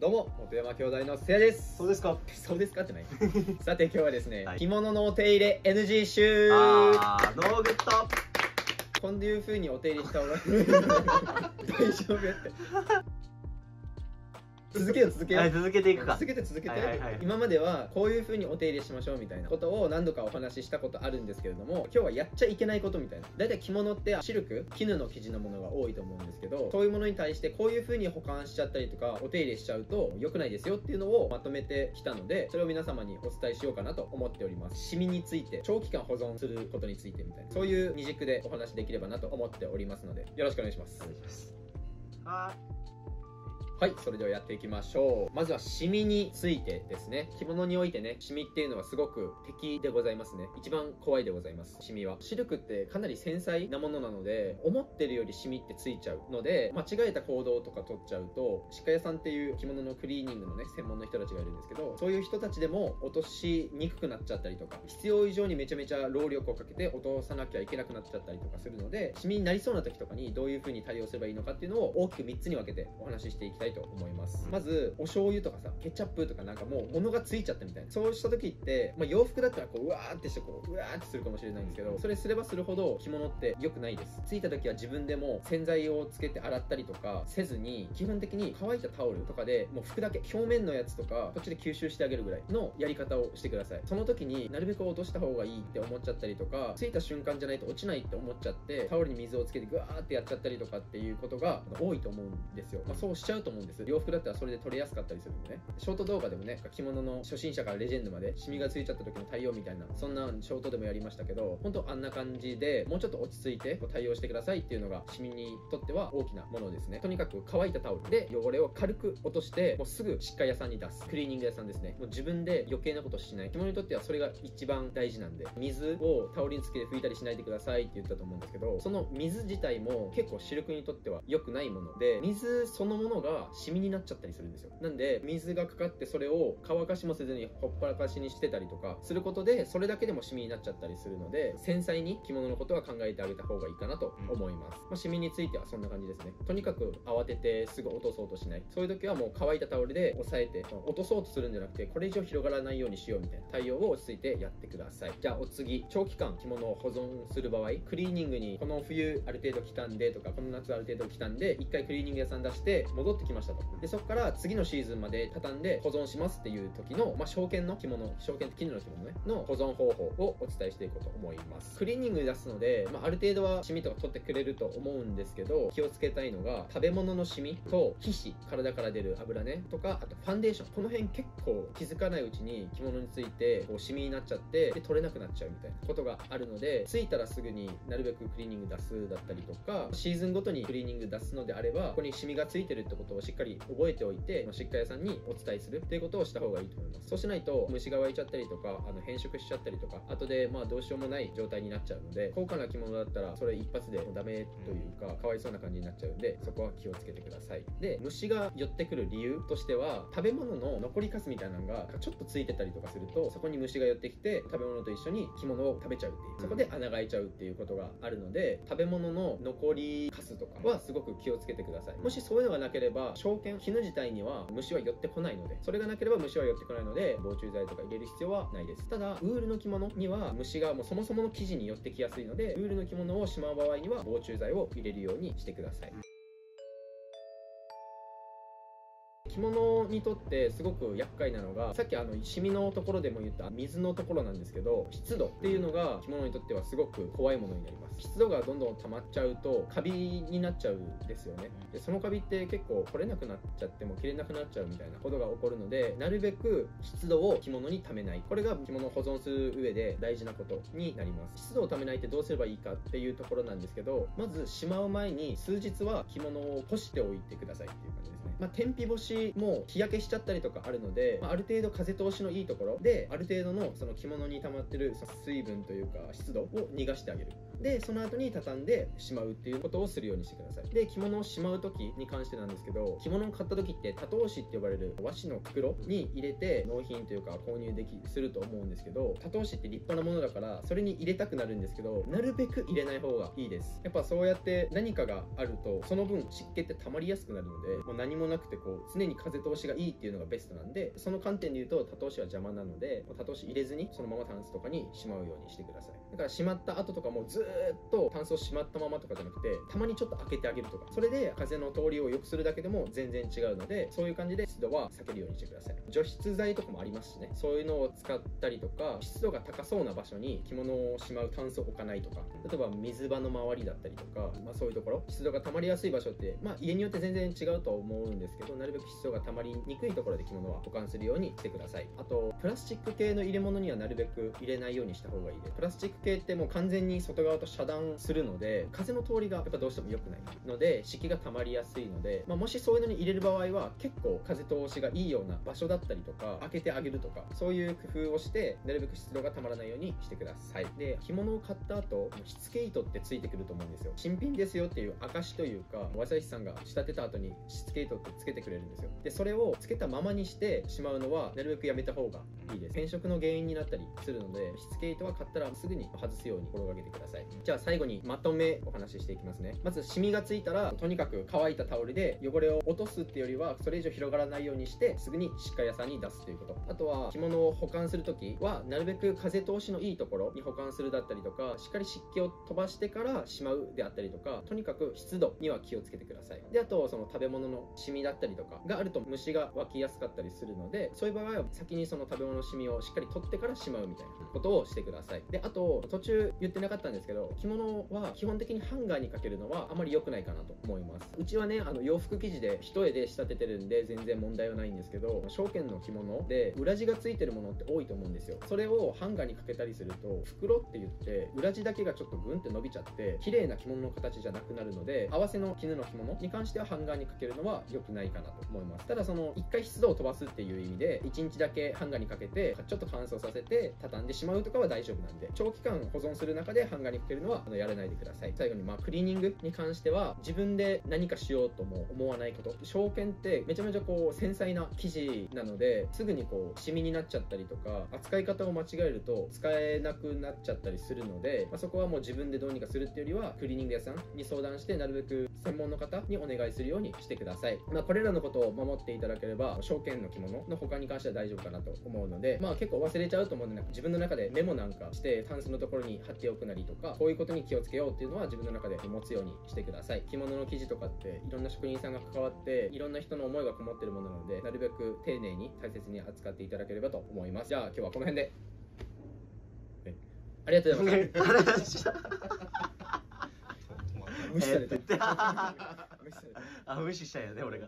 どうも、本山兄弟のせやです。そうですか。そうですかじゃない。さて今日はですね、着物のお手入れ NG 集。ノーグッド。こんないう風にお手入れしたおらん。大丈夫って。続けよう。続けていくか。続けて。今まではこういう風にお手入れしましょうみたいなことを何度かお話ししたことあるんですけれども、今日はやっちゃいけないことみたいな。だいたい着物ってシルク、絹の生地のものが多いと思うんですけど、そういうものに対してこういう風に保管しちゃったりとか、お手入れしちゃうと良くないですよっていうのをまとめてきたので、それを皆様にお伝えしようかなと思っております。シミについて、長期間保存することについてみたいな。そういう二軸でお話できればなと思っておりますので、よろしくお願いします。お願いします。はい、それではやっていきましょう。まずはシミについてですね。着物においてね、シミっていうのはすごく敵でございますね。一番怖いでございます、シミは。シルクってかなり繊細なものなので、思ってるよりシミってついちゃうので、間違えた行動とか取っちゃうと、歯科屋さんっていう着物のクリーニングのね、専門の人たちがいるんですけど、そういう人たちでも落としにくくなっちゃったりとか、必要以上にめちゃめちゃ労力をかけて落とさなきゃいけなくなっちゃったりとかするので、シミになりそうな時とかにどういう風に対応すればいいのかっていうのを大きく3つに分けてお話ししていきたいと思います。まずお醤油とかさ、ケチャップとかなんかもう物がついちゃったみたいな、そうした時って、洋服だったらこううわーってしてこううわーってするかもしれないんですけど、それすればするほど着物って良くないです。ついた時は自分でも洗剤をつけて洗ったりとかせずに、基本的に乾いたタオルとかでもう拭くだけ、表面のやつとかこっちで吸収してあげるぐらいのやり方をしてください。その時になるべく落とした方がいいって思っちゃったりとか、ついた瞬間じゃないと落ちないって思っちゃって、タオルに水をつけてグワーってやっちゃったりとかっていうことが多いと思うんですよ。そうしちゃうと思うんです。洋服だったらそれで取れやすかったりするんでね。ショート動画でもね、着物の初心者からレジェンドまでシミがついちゃった時の対応みたいな、そんなショートでもやりましたけど、本当あんな感じでもうちょっと落ち着いて対応してくださいっていうのがシミにとっては大きなものですね。とにかく乾いたタオルで汚れを軽く落として、もうすぐ歯科屋さんに出す、クリーニング屋さんですね。もう自分で余計なことしない。着物にとってはそれが一番大事なんで、水をタオルにつけて拭いたりしないでくださいって言ったと思うんですけど、その水自体も結構シルクにとっては良くないもので、水そのものがシミになっちゃったりするんですよ。なんで水がかかってそれを乾かしもせずにほっぱらかしにしてたりとかすることで、それだけでもシミになっちゃったりするので、繊細に着物のことは考えてあげた方がいいかなと思います。シミについてはそんな感じですね。とにかく慌ててすぐ落とそうとしない。そういう時はもう乾いたタオルで押さえて、落とそうとするんじゃなくて、これ以上広がらないようにしようみたいな対応を落ち着いてやってください。じゃあお次、長期間着物を保存する場合、クリーニングにこの冬ある程度着たんでとか、この夏ある程度着たんで、1回クリーニング屋さん出して戻ってきましたと。でそこから次のシーズンまで畳んで保存しますっていう時の、証券の着物、証券って絹の着物ねの保存方法をお伝えしていこうと思います。クリーニングに出すので、ある程度はシミとか取ってくれると思うんですけど、気をつけたいのが食べ物のシミと皮脂、体から出る油ねとか、あとファンデーション、この辺結構気づかないうちに着物についてこうシミになっちゃって、で取れなくなっちゃうみたいなことがあるので、ついたらすぐになるべくクリーニング出すだったりとか、シーズンごとにクリーニング出すのであれば、ここにシミがついてるってことをしっかり覚えておいて、歯科屋さんにお伝えするっていうことをした方がいいと思います。そうしないと虫が湧いちゃったりとか、変色しちゃったりとか、後でどうしようもない状態になっちゃうので、高価な着物だったらそれ一発でダメというか、かわいそうな感じになっちゃうんで、そこは気をつけてください。で虫が寄ってくる理由としては、食べ物の残りかすみたいなのがちょっとついてたりとかすると、そこに虫が寄ってきて食べ物と一緒に着物を食べちゃうっていう、そこで穴が開いちゃうっていうことがあるので、食べ物の残りかすとかはすごく気をつけてください。もしそういうのがなければ、証券絹自体には虫は寄ってこないので、それがなければ虫は寄ってこないので、防虫剤とか入れる必要はないです。ただウールの着物には虫がもうそもそもの生地に寄ってきやすいので、ウールの着物をしまう場合には防虫剤を入れるようにしてください。着物にとってすごく厄介なのが、さっきシミのところでも言った水のところなんですけど、湿度っていうのが着物にとってはすごく怖いものになります。湿度がどんどん溜まっちゃうとカビになっちゃうんですよね。でそのカビって結構取れなくなっちゃっても切れなくなっちゃうみたいなことが起こるので、なるべく湿度を着物に溜めない、これが着物を保存する上で大事なことになります。湿度を溜めないってどうすればいいかっていうところなんですけど、まずしまう前に数日は着物を干しておいてくださいっていう感じですね。天日干しもう日焼けしちゃったりとかあるので、ある程度風通しのいいところで、ある程度のその着物に溜まってる水分というか湿度を逃がしてあげる。でその後に畳んでしまうっていうことをするようにしてください。で着物をしまう時に関してなんですけど、着物を買った時って多頭紙って呼ばれる和紙の袋に入れて納品というか購入すると思うんですけど、多頭紙って立派なものだからそれに入れたくなるんですけど、なるべく入れない方がいいです。やっぱそうやって何かがあるとその分湿気って溜まりやすくなるので、もう何もなくてこう常に風通しがいいっていうのがベストなんで、その観点で言うと多頭紙は邪魔なので多頭紙入れずにそのままタンスとかにしまうようにしてください。だからしまった後とかもずっとタンスをしまったままとかじゃなくて、たまにちょっと開けてあげるとか、それで風の通りを良くするだけでも全然違うので、そういう感じで湿度は避けるようにしてください。除湿剤とかもありますしね、そういうのを使ったりとか、湿度が高そうな場所に着物をしまうタンスを置かないとか、例えば水場の周りだったりとか、そういうところ、湿度が溜まりやすい場所って家によって全然違うと思うんですけど、なるべく湿度が溜まりにくいところで着物は保管するようにしてください。あとプラスチック系の入れ物にはなるべく入れないようにした方がいいです。プラスチック系ってもう完全に外側と遮断するので風の通りがやっぱどうしても良くないので湿気が溜まりやすいので、もしそういうのに入れる場合は結構風通しがいいような場所だったりとか開けてあげるとか、そういう工夫をしてなるべく湿度が溜まらないようにしてください。で着物を買った後しつけ糸ってついてくると思うんですよ。新品ですよっていう証というか、和裁士さんが仕立てた後にしつけ糸ってつけてくれるんですよ。でそれをつけたままにしてしまうのはなるべくやめた方がいいです。変色の原因になったりするので、しつけ糸は買ったらすぐに外すように心がけてください。じゃあ最後にまとめお話ししていきますね。まずシミがついたらとにかく乾いたタオルで汚れを落とすっていうよりは、それ以上広がらないようにしてすぐにしっかり屋さんに出すということ。あとは着物を保管するときはなるべく風通しのいいところに保管するだったりとか、しっかり湿気を飛ばしてからしまうであったりとか、とにかく湿度には気をつけてください。であとその食べ物のシミだったりとかがあると虫が湧きやすかったりするので、そういう場合は先にその食べ物のシミをしっかり取ってからしまうみたいなことをしてください。であと途中言ってなかったんですけど、着物は基本的にハンガーにかけるのはあまり良くないかなと思います。うちはね洋服生地で一重で仕立ててるんで全然問題はないんですけど、証券の着物で裏地がついてるものって多いと思うんですよ。それをハンガーにかけたりすると袋って言って裏地だけがちょっとグンって伸びちゃって綺麗な着物の形じゃなくなるので、合わせの絹の着物に関してはハンガーにかけるのは良くないかなと思います。ただその1回湿度を飛ばすっていう意味で1日だけハンガーにかけてちょっと乾燥させて畳んでしまうとかは大丈夫なんで、長期間保存する中でハンガーにかけるのはやらないでください。最後にクリーニングに関しては自分で何かしようとも思わないこと。証券ってめちゃめちゃ繊細な生地なのですぐにシミになっちゃったりとか、扱い方を間違えると使えなくなっちゃったりするので、そこはもう自分でどうにかするっていうよりはクリーニング屋さんに相談してなるべく専門の方にお願いするようにしてください。これらのことを守っていただければ証券の着物の他に関しては大丈夫かなと思うので、結構忘れちゃうと思うんで自分の中でメモなんかしてタンスのところに貼っておくなりとか、こういうことに気をつけようっていうのは自分の中で持つようにしてください。着物の生地とかっていろんな職人さんが関わっていろんな人の思いがこもってるものなので、なるべく丁寧に大切に扱っていただければと思います。じゃあ今日はこの辺で、ありがとうございました。無視された。無視したよね俺が。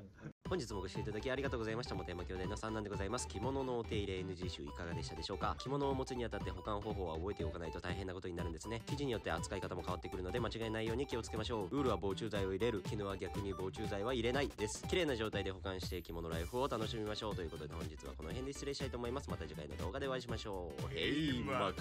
本日もご視聴いただきありがとうございました。本山兄弟の三男でございます。着物のお手入れ NG 集いかがでしたでしょうか。着物を持つにあたって保管方法は覚えておかないと大変なことになるんですね。生地によって扱い方も変わってくるので間違いないように気をつけましょう。ウールは防虫剤を入れる、絹は逆に防虫剤は入れないです。綺麗な状態で保管して着物ライフを楽しみましょうということで、本日はこの辺で失礼したいと思います。また次回の動画でお会いしましょう。ヘイマック